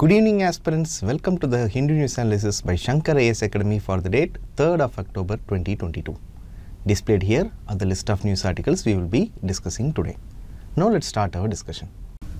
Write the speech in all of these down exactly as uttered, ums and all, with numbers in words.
Good evening aspirants, welcome to the Hindu News Analysis by Shankar I A S Academy for the date third of October twenty twenty-two. Displayed here are the list of news articles we will be discussing today. Now let's start our discussion.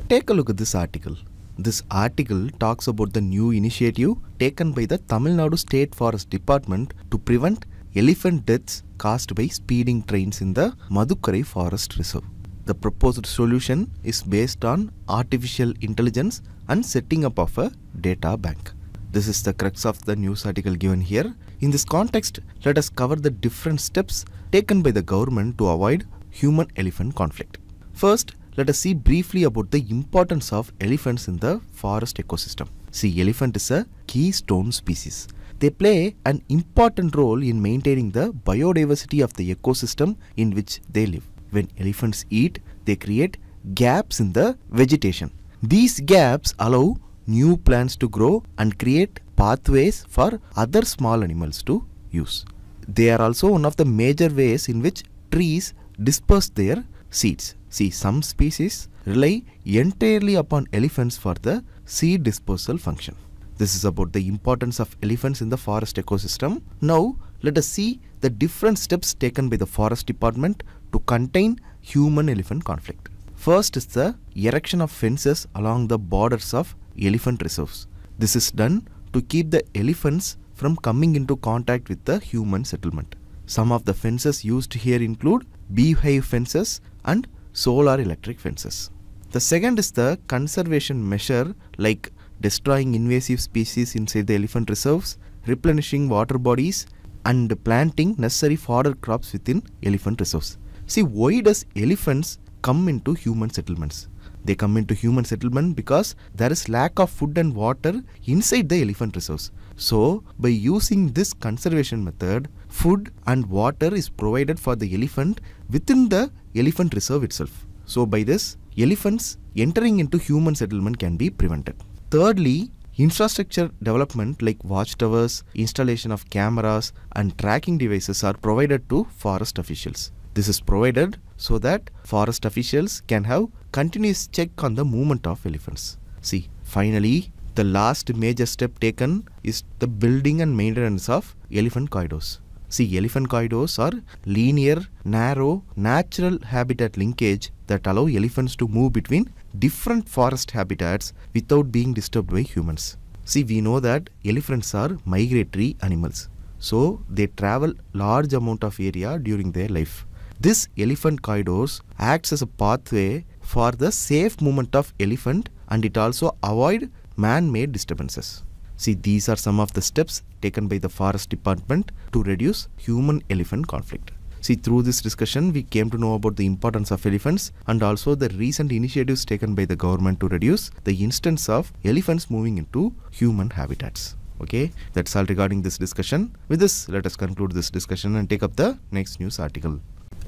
Take a look at this article. This article talks about the new initiative taken by the Tamil Nadu State Forest Department to prevent elephant deaths caused by speeding trains in the Madukkarai Forest Reserve. The proposed solution is based on artificial intelligence and setting up of a data bank. This is the crux of the news article given here. In this context, let us cover the different steps taken by the government to avoid human-elephant conflict. First, let us see briefly about the importance of elephants in the forest ecosystem. See, elephant is a keystone species. They play an important role in maintaining the biodiversity of the ecosystem in which they live. When elephants eat, they create gaps in the vegetation. These gaps allow new plants to grow and create pathways for other small animals to use. They are also one of the major ways in which trees disperse their seeds. See, some species rely entirely upon elephants for the seed dispersal function. This is about the importance of elephants in the forest ecosystem. Now, let us see the different steps taken by the Forest Department to contain human-elephant conflict. First is the erection of fences along the borders of elephant reserves. This is done to keep the elephants from coming into contact with the human settlement. Some of the fences used here include beehive fences and solar electric fences. The second is the conservation measure like destroying invasive species inside the elephant reserves, replenishing water bodies, and planting necessary fodder crops within elephant reserves. See, why does elephants come into human settlements? They come into human settlement because there is lack of food and water inside the elephant reserves. So, by using this conservation method, food and water is provided for the elephant within the elephant reserve itself. So, by this, elephants entering into human settlement can be prevented. Thirdly, infrastructure development like watchtowers, installation of cameras and tracking devices are provided to forest officials. This is provided so that forest officials can have continuous check on the movement of elephants. See, finally, the last major step taken is the building and maintenance of elephant corridors. See, elephant corridors are linear, narrow, natural habitat linkage that allow elephants to move between different forest habitats without being disturbed by humans. See, we know that elephants are migratory animals, so they travel large amount of area during their life. This elephant corridors acts as a pathway for the safe movement of elephant and it also avoid man-made disturbances. See, these are some of the steps taken by the Forest Department to reduce human-elephant conflict. See, through this discussion, we came to know about the importance of elephants and also the recent initiatives taken by the government to reduce the instance of elephants moving into human habitats. Okay, that's all regarding this discussion. With this, let us conclude this discussion and take up the next news article.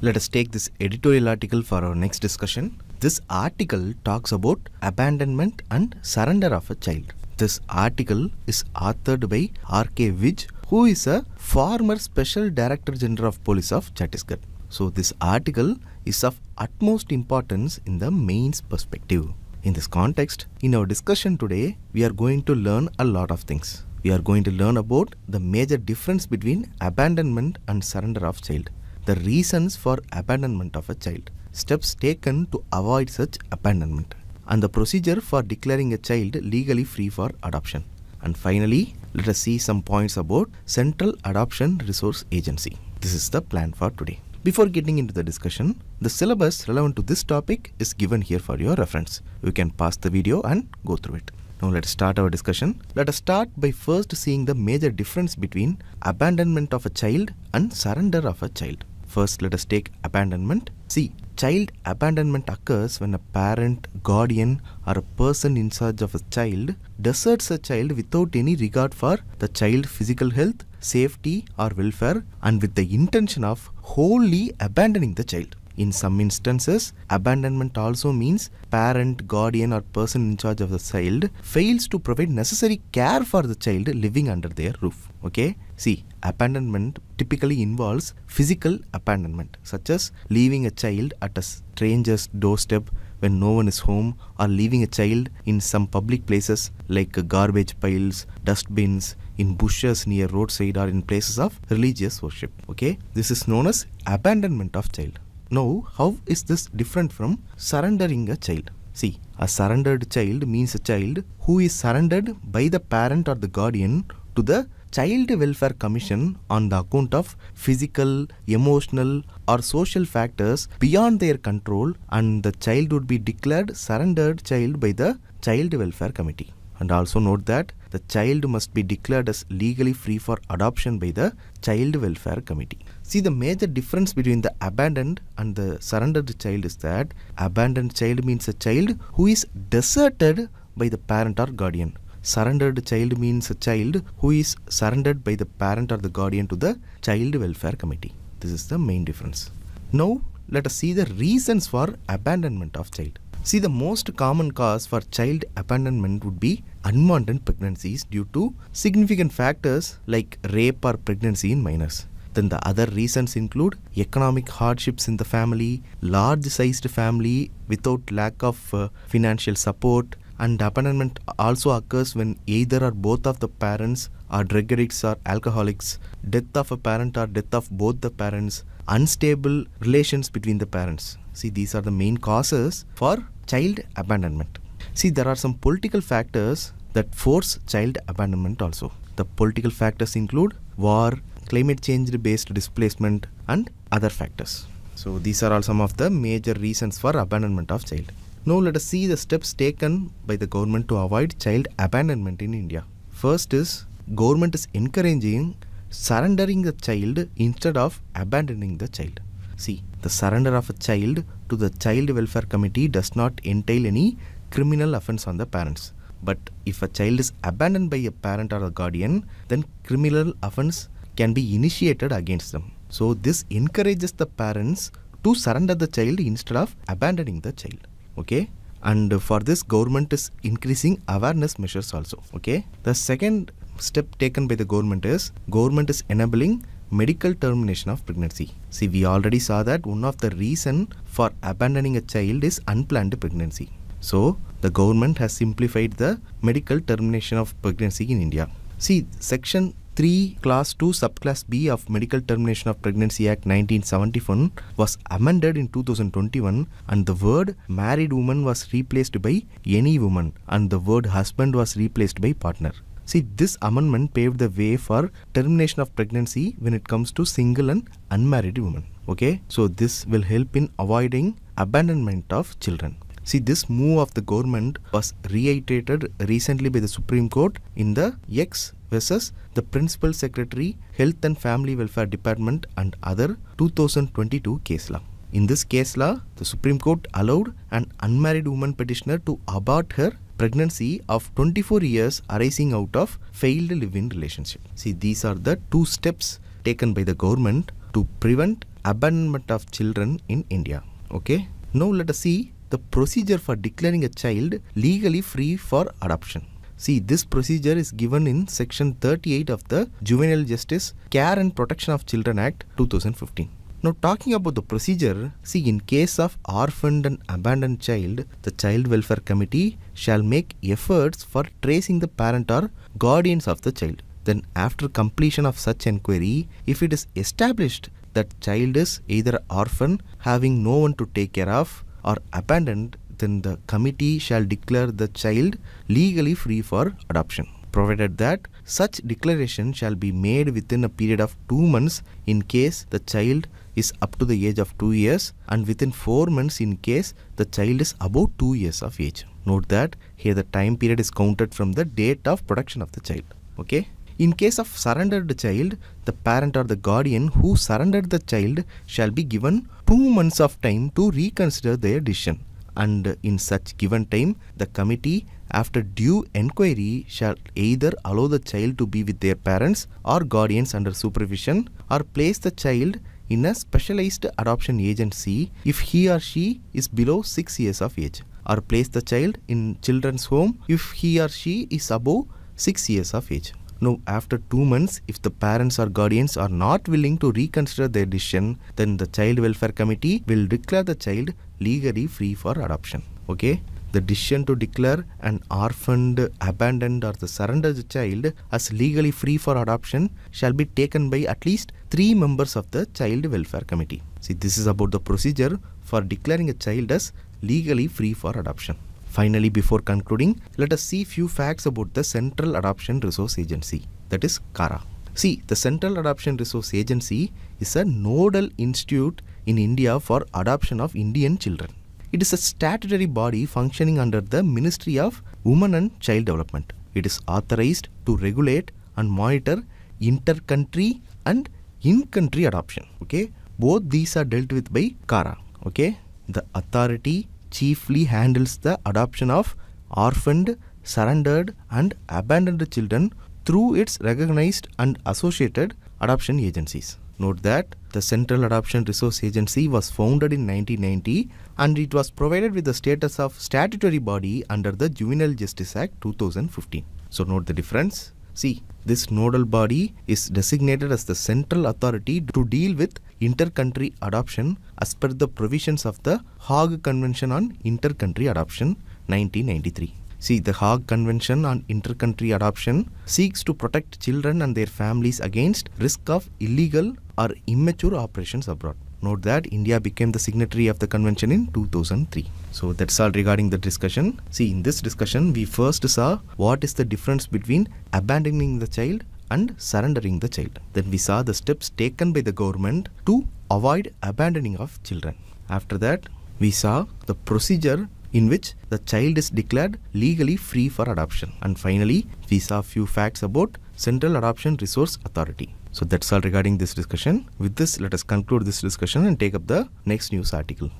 Let us take this editorial article for our next discussion. This article talks about abandonment and surrender of a child. This article is authored by R K Vij, who is a former Special Director General of Police of Chhattisgarh. So, this article is of utmost importance in the mains perspective. In this context, in our discussion today, we are going to learn a lot of things. We are going to learn about the major difference between abandonment and surrender of child, the reasons for abandonment of a child, steps taken to avoid such abandonment, and the procedure for declaring a child legally free for adoption. And finally, let us see some points about Central Adoption Resource Agency. This is the plan for today. Before getting into the discussion, the syllabus relevant to this topic is given here for your reference. You can pause the video and go through it. Now let's start our discussion. Let us start by first seeing the major difference between abandonment of a child and surrender of a child. First, let us take abandonment. See, child abandonment occurs when a parent, guardian or a person in charge of a child deserts a child without any regard for the child's physical health, safety or welfare and with the intention of wholly abandoning the child. In some instances, abandonment also means parent, guardian or person in charge of the child fails to provide necessary care for the child living under their roof. Okay? See, abandonment typically involves physical abandonment, such as leaving a child at a stranger's doorstep when no one is home, or leaving a child in some public places like garbage piles, dustbins, in bushes near roadside, or in places of religious worship. Okay, this is known as abandonment of child. Now, how is this different from surrendering a child? See, a surrendered child means a child who is surrendered by the parent or the guardian to the Child Welfare Commission on the account of physical, emotional or social factors beyond their control, and the child would be declared surrendered child by the Child Welfare Committee. And also note that the child must be declared as legally free for adoption by the Child Welfare Committee. See, the major difference between the abandoned and the surrendered child is that abandoned child means a child who is deserted by the parent or guardian. Surrendered child means a child who is surrendered by the parent or the guardian to the Child Welfare Committee. This is the main difference. Now, let us see the reasons for abandonment of child. See, the most common cause for child abandonment would be unwanted pregnancies due to significant factors like rape or pregnancy in minors. Then the other reasons include economic hardships in the family, large-sized family without lack of uh, financial support. And abandonment also occurs when either or both of the parents are drug addicts or alcoholics, death of a parent or death of both the parents, unstable relations between the parents. See, these are the main causes for child abandonment. See, there are some political factors that force child abandonment also. The political factors include war, climate change-based displacement and other factors. So, these are all some of the major reasons for abandonment of child. Now, let us see the steps taken by the government to avoid child abandonment in India. First is, government is encouraging surrendering the child instead of abandoning the child. See, the surrender of a child to the Child Welfare Committee does not entail any criminal offense on the parents. But if a child is abandoned by a parent or a guardian, then criminal offense can be initiated against them. So, this encourages the parents to surrender the child instead of abandoning the child. Okay, and for this government is increasing awareness measures also. Okay, the second step taken by the government is government is enabling medical termination of pregnancy. See, we already saw that one of the reason for abandoning a child is unplanned pregnancy. So the government has simplified the medical termination of pregnancy in India. See, section three class two subclass B of Medical Termination of Pregnancy Act nineteen seventy-one was amended in two thousand twenty-one, and the word married woman was replaced by any woman and the word husband was replaced by partner. See, this amendment paved the way for termination of pregnancy when it comes to single and unmarried women. Okay, so this will help in avoiding abandonment of children. See, this move of the government was reiterated recently by the Supreme Court in the X versus the Principal Secretary Health and Family Welfare Department and other two thousand twenty-two case law. In this case law, the Supreme Court allowed an unmarried woman petitioner to abort her pregnancy of twenty-four years arising out of failed live-in relationship. See, these are the two steps taken by the government to prevent abandonment of children in India. Okay, now let us see the procedure for declaring a child legally free for adoption. See, this procedure is given in section thirty-eight of the Juvenile Justice Care and Protection of Children Act two thousand fifteen. Now, talking about the procedure, see, in case of orphaned and abandoned child, the Child Welfare Committee shall make efforts for tracing the parent or guardians of the child. Then, after completion of such enquiry, if it is established that child is either orphan, having no one to take care of, or abandoned, then the committee shall declare the child legally free for adoption, provided that such declaration shall be made within a period of two months in case the child is up to the age of two years and within four months in case the child is above two years of age. Note that here the time period is counted from the date of production of the child. Okay. In case of surrendered child, the parent or the guardian who surrendered the child shall be given two months of time to reconsider their decision. And in such given time, the committee, after due enquiry, shall either allow the child to be with their parents or guardians under supervision or place the child in a specialized adoption agency if he or she is below six years of age, or place the child in children's home if he or she is above six years of age, Now, after two months, if the parents or guardians are not willing to reconsider their decision, then the Child Welfare Committee will declare the child legally free for adoption. Okay? The decision to declare an orphaned, abandoned or the surrendered child as legally free for adoption shall be taken by at least three members of the Child Welfare Committee. See, this is about the procedure for declaring a child as legally free for adoption. Finally, before concluding, let us see few facts about the Central Adoption Resource Agency, that is CARA. See, the Central Adoption Resource Agency is a nodal institute in India for adoption of Indian children. It is a statutory body functioning under the Ministry of Women and Child Development. It is authorized to regulate and monitor inter-country and in-country adoption. Okay, both these are dealt with by CARA. Okay, the authority chiefly handles the adoption of orphaned, surrendered and abandoned children through its recognized and associated adoption agencies. Note that the Central Adoption Resource Agency was founded in nineteen ninety and it was provided with the status of statutory body under the Juvenile Justice Act two thousand fifteen. So note the difference. See, this nodal body is designated as the central authority to deal with inter-country adoption as per the provisions of the Hague Convention on Inter-Country Adoption nineteen ninety-three. See, the Hague Convention on Inter-Country Adoption seeks to protect children and their families against risk of illegal or immature operations abroad. Note that India became the signatory of the convention in two thousand three. So that's all regarding the discussion. See, in this discussion, we first saw what is the difference between abandoning the child and surrendering the child. Then we saw the steps taken by the government to avoid abandoning of children. After that, we saw the procedure in which the child is declared legally free for adoption. And finally, we saw few facts about Central Adoption Resource Authority. So that's all regarding this discussion. With this, let us conclude this discussion and take up the next news article.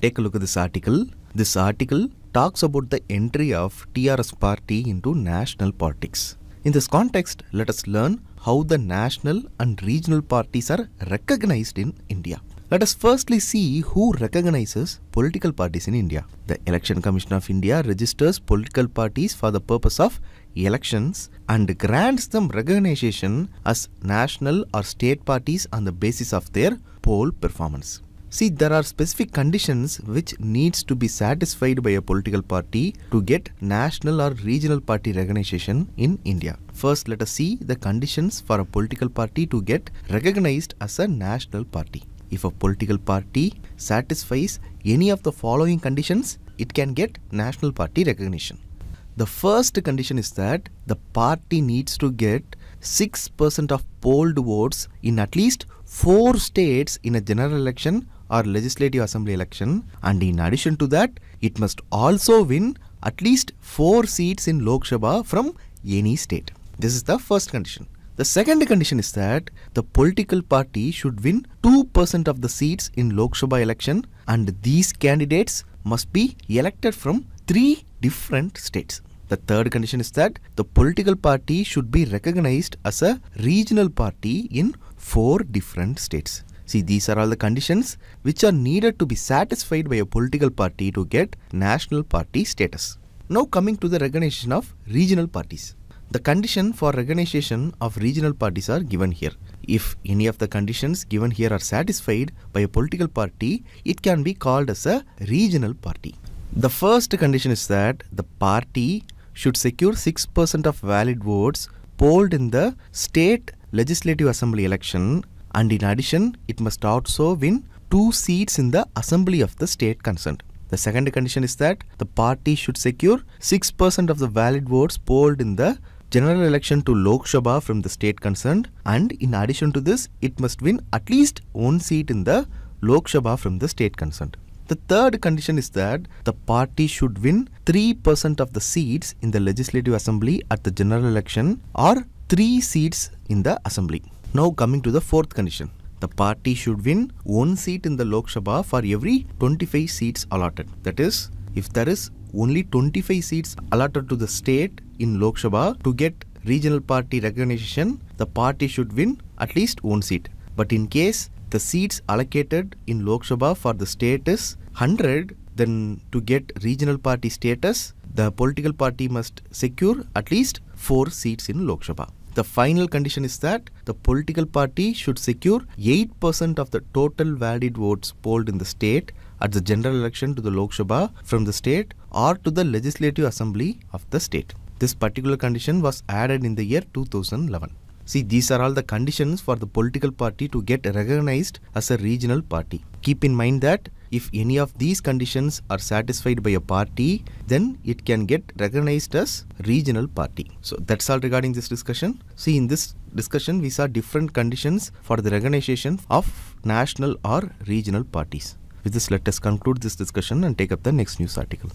Take a look at this article. This article talks about the entry of T R S party into national politics. In this context, let us learn how the national and regional parties are recognized in India. Let us firstly see who recognizes political parties in India. The Election Commission of India registers political parties for the purpose of elections and grants them recognition as national or state parties on the basis of their poll performance. See, there are specific conditions which needs to be satisfied by a political party to get national or regional party recognition in India. First, let us see the conditions for a political party to get recognized as a national party. If a political party satisfies any of the following conditions, it can get national party recognition. The first condition is that the party needs to get six percent of polled votes in at least four states in a general election or legislative assembly election, and in addition to that, it must also win at least four seats in Lok Sabha from any state. This is the first condition. The second condition is that the political party should win two percent of the seats in Lok Sabha election, and these candidates must be elected from three different states. The third condition is that the political party should be recognized as a regional party in four different states. See, these are all the conditions which are needed to be satisfied by a political party to get national party status. Now coming to the recognition of regional parties. The condition for recognition of regional parties are given here. If any of the conditions given here are satisfied by a political party, it can be called as a regional party. The first condition is that the party should secure six percent of valid votes polled in the state legislative assembly election, and in addition, it must also win two seats in the assembly of the state concerned. The second condition is that the party should secure six percent of the valid votes polled in the general election to Lok Sabha from the state concerned, and in addition to this, it must win at least one seat in the Lok Sabha from the state concerned. The third condition is that the party should win three percent of the seats in the legislative assembly at the general election or three seats in the assembly. Now coming to the fourth condition. The party should win one seat in the Lok Sabha for every twenty-five seats allotted. That is, if there is only twenty-five seats allotted to the state in Lok Sabha to get regional party recognition, the party should win at least one seat. But in case the seats allocated in Lok Sabha for the state is one hundred, then to get regional party status, the political party must secure at least four seats in Lok Sabha. The final condition is that the political party should secure eight percent of the total valid votes polled in the state at the general election to the Lok Sabha from the state or to the Legislative Assembly of the state. This particular condition was added in the year two thousand eleven. See, these are all the conditions for the political party to get recognized as a regional party. Keep in mind that if any of these conditions are satisfied by a party, then it can get recognized as regional party. So that's all regarding this discussion. See, in this discussion, we saw different conditions for the recognition of national or regional parties. With this, let us conclude this discussion and take up the next news article.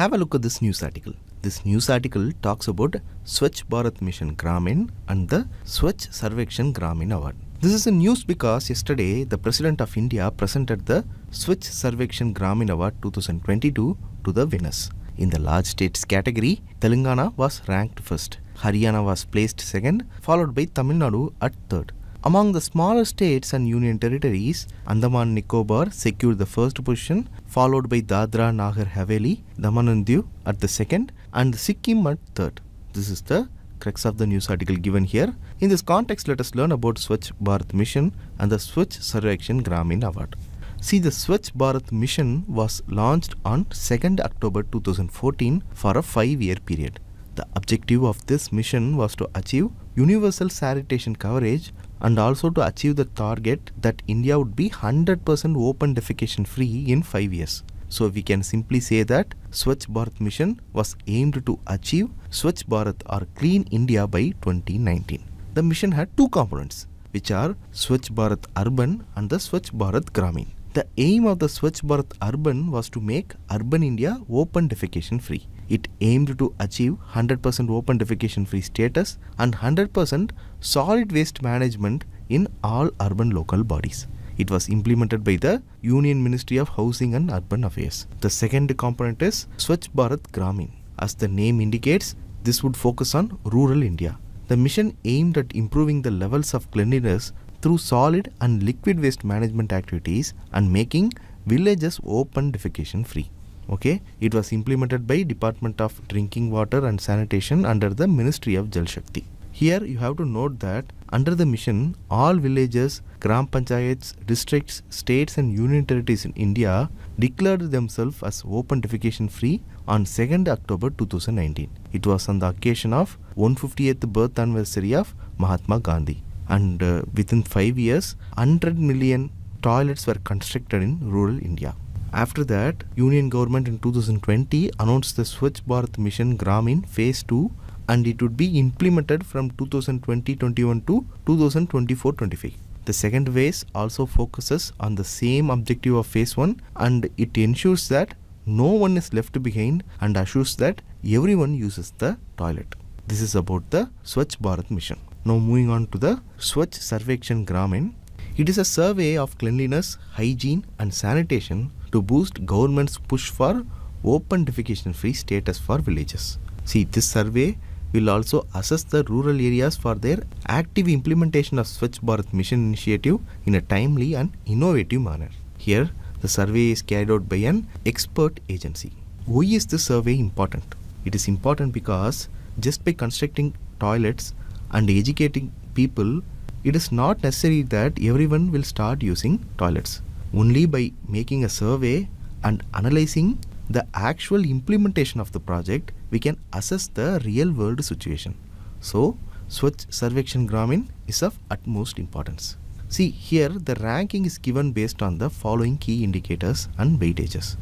Have a look at this news article. This news article talks about Swachh Bharat Mission Gramin and the Swachh Survekshan Gramin Award. This is the news because yesterday the President of India presented the Swachh Survekshan Gramin Award two thousand twenty-two to the winners. In the large states category, Telangana was ranked first, Haryana was placed second, followed by Tamil Nadu at third. Among the smaller states and union territories, Andaman and Nicobar secured the first position, followed by Dadra Nagar Haveli, Daman and Diu at the second, and Sikkim at third. This is the crux of the news article given here. In this context, let us learn about Swachh Bharat Mission and the Swachh Survekshan Gramin Award. See, the Swachh Bharat Mission was launched on second October two thousand fourteen for a five-year period. The objective of this mission was to achieve universal sanitation coverage and also to achieve the target that India would be one hundred percent open defecation free in five years. So we can simply say that Swachh Bharat Mission was aimed to achieve Swachh Bharat or Clean India by twenty nineteen. The mission had two components, which are Swachh Bharat Urban and the Swachh Bharat Gramin. The aim of the Swachh Bharat Urban was to make urban India open defecation free. It aimed to achieve one hundred percent open defecation free status and one hundred percent solid waste management in all urban local bodies. It was implemented by the Union Ministry of Housing and Urban Affairs. The second component is Swachh Bharat Gramin. As the name indicates, this would focus on rural India. The mission aimed at improving the levels of cleanliness through solid and liquid waste management activities and making villages open defecation free. Okay, it was implemented by Department of Drinking Water and Sanitation under the Ministry of Jal Shakti. Here you have to note that under the mission, all villages, gram panchayats, districts, states and union territories in India declared themselves as open defecation free on second October two thousand nineteen. It was on the occasion of one hundred fiftieth birth anniversary of Mahatma Gandhi. And uh, within five years, one hundred million toilets were constructed in rural India. After that, Union Government in two thousand twenty announced the Swachh Bharat Mission Gramin Phase two, and it would be implemented from two thousand twenty to twenty-one to two thousand twenty-four to twenty-five. The second phase also focuses on the same objective of Phase one, and it ensures that no one is left behind and assures that everyone uses the toilet. This is about the Swachh Bharat Mission. Now moving on to the Swachh Survekshan Gramin. It is a survey of cleanliness, hygiene and sanitation to boost government's push for open defecation free status for villages. See, this survey will also assess the rural areas for their active implementation of Swachh Bharat Mission initiative in a timely and innovative manner. Here, the survey is carried out by an expert agency. Why is this survey important? It is important because just by constructing toilets and educating people, it is not necessary that everyone will start using toilets. Only by making a survey and analyzing the actual implementation of the project, we can assess the real world situation. So, Swachh Survekshan Gramin is of utmost importance. See, here the ranking is given based on the following key indicators and weightages.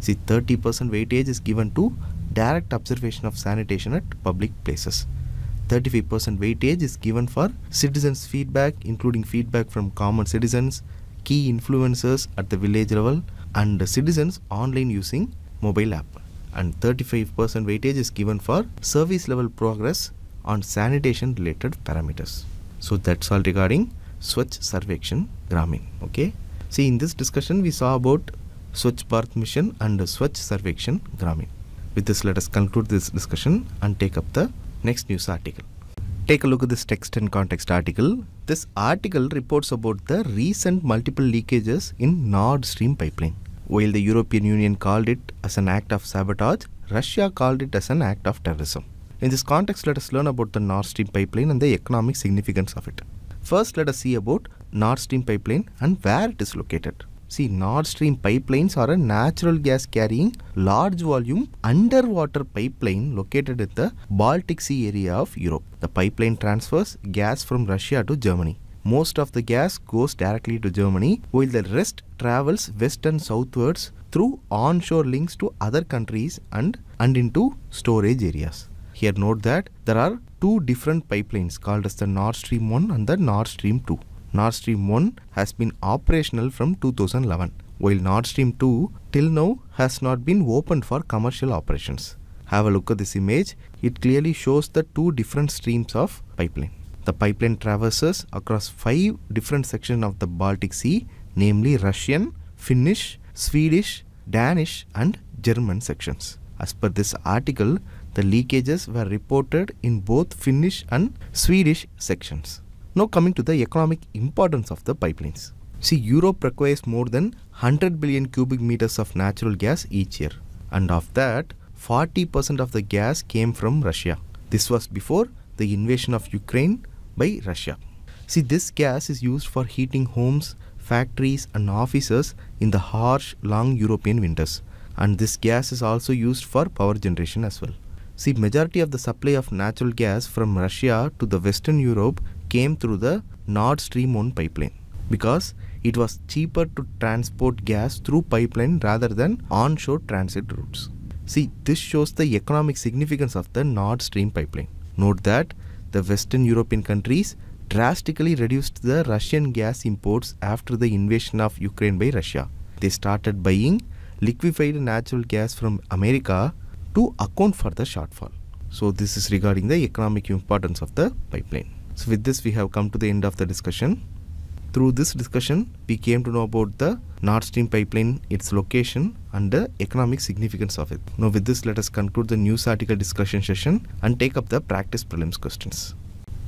See, thirty percent weightage is given to direct observation of sanitation at public places. thirty-five percent weightage is given for citizens' feedback, including feedback from common citizens, key influencers at the village level, and citizens online using mobile app. And thirty-five percent weightage is given for service level progress on sanitation related parameters. So that's all regarding Swachh Survekshan Gramin. Okay. See, in this discussion we saw about Swachh Bharat Mission and Swachh Survekshan Gramin. With this, let us conclude this discussion and take up the next news article. Take a look at this text and context article. This article reports about the recent multiple leakages in Nord Stream pipeline. While the European Union called it as an act of sabotage, Russia called it as an act of terrorism. In this context, let us learn about the Nord Stream pipeline and the economic significance of it. First, let us see about Nord Stream pipeline and where it is located. See, Nord Stream pipelines are a natural gas carrying large volume underwater pipeline located in the Baltic Sea area of Europe. The pipeline transfers gas from Russia to Germany. Most of the gas goes directly to Germany, while the rest travels west and southwards through onshore links to other countries and, and into storage areas. Here note that there are two different pipelines called as the Nord Stream one and the Nord Stream two. Nord Stream one has been operational from two thousand eleven, while Nord Stream two till now has not been opened for commercial operations. Have a look at this image. It clearly shows the two different streams of pipeline. The pipeline traverses across five different sections of the Baltic Sea, namely Russian, Finnish, Swedish, Danish and German sections. As per this article, the leakages were reported in both Finnish and Swedish sections. Now coming to the economic importance of the pipelines. See, Europe requires more than one hundred billion cubic meters of natural gas each year, and of that forty percent of the gas came from Russia. This was before the invasion of Ukraine by Russia. See, this gas is used for heating homes, factories and offices in the harsh, long European winters, and this gas is also used for power generation as well. See, majority of the supply of natural gas from Russia to the Western Europe came through the Nord Stream one pipeline because it was cheaper to transport gas through pipeline rather than onshore transit routes. See, this shows the economic significance of the Nord Stream pipeline. Note that the Western European countries drastically reduced the Russian gas imports after the invasion of Ukraine by Russia. They started buying liquefied natural gas from America to account for the shortfall. So this is regarding the economic importance of the pipeline. So with this, we have come to the end of the discussion. Through this discussion, we came to know about the Nord Stream pipeline, its location and the economic significance of it. Now with this, let us conclude the news article discussion session and take up the practice prelims questions.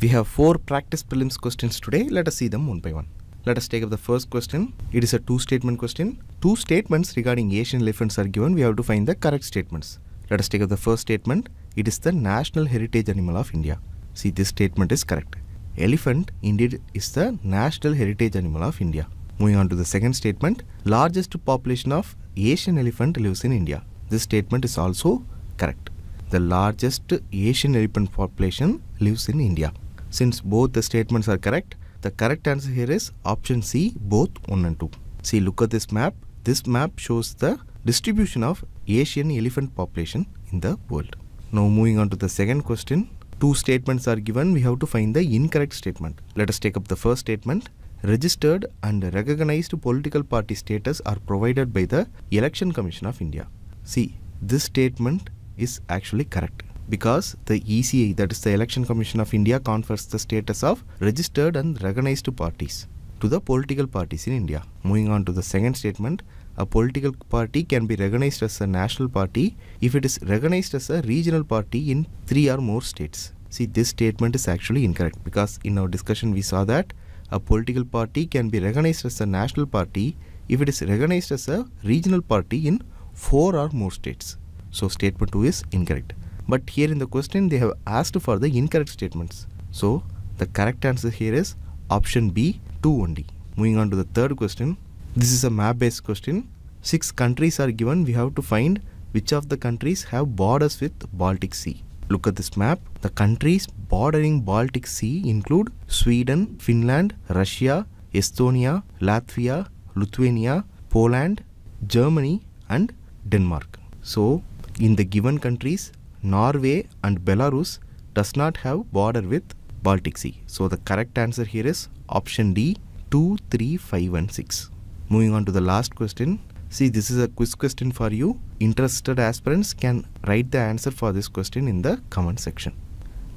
We have four practice prelims questions today. Let us see them one by one. Let us take up the first question. It is a two statement question. Two statements regarding Asian elephants are given. We have to find the correct statements. Let us take up the first statement. It is the National Heritage Animal of India. See, this statement is correct. Elephant indeed is the National Heritage Animal of India. Moving on to the second statement, largest population of Asian elephant lives in India. This statement is also correct. The largest Asian elephant population lives in India. Since both the statements are correct, the correct answer here is option C, both one and two. See, look at this map. This map shows the distribution of Asian elephant population in the world. Now moving on to the second question. Two statements are given. We have to find the incorrect statement. Let us take up the first statement. Registered and recognized political party status are provided by the Election Commission of India. See, this statement is actually correct because the E C I, that is the Election Commission of India, confers the status of registered and recognized parties to the political parties in India. Moving on to the second statement. A political party can be recognized as a national party if it is recognized as a regional party in three or more states. See, this statement is actually incorrect because in our discussion we saw that a political party can be recognized as a national party if it is recognized as a regional party in four or more states. So statement two is incorrect. But here in the question they have asked for the incorrect statements. So the correct answer here is option B, two only. Moving on to the third question. This is a map-based question. Six countries are given. We have to find which of the countries have borders with Baltic Sea. Look at this map. The countries bordering Baltic Sea include Sweden, Finland, Russia, Estonia, Latvia, Lithuania, Poland, Germany and Denmark. So, in the given countries, Norway and Belarus does not have border with Baltic Sea. So, the correct answer here is option D, two, three, five and six. Moving on to the last question. See, this is a quiz question for you. Interested aspirants can write the answer for this question in the comment section.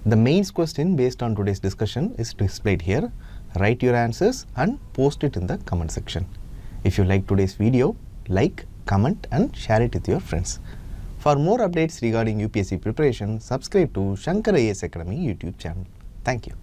The mains question based on today's discussion is displayed here. Write your answers and post it in the comment section. If you like today's video, like, comment and share it with your friends. For more updates regarding U P S C preparation, subscribe to Shankar I A S Academy YouTube channel. Thank you.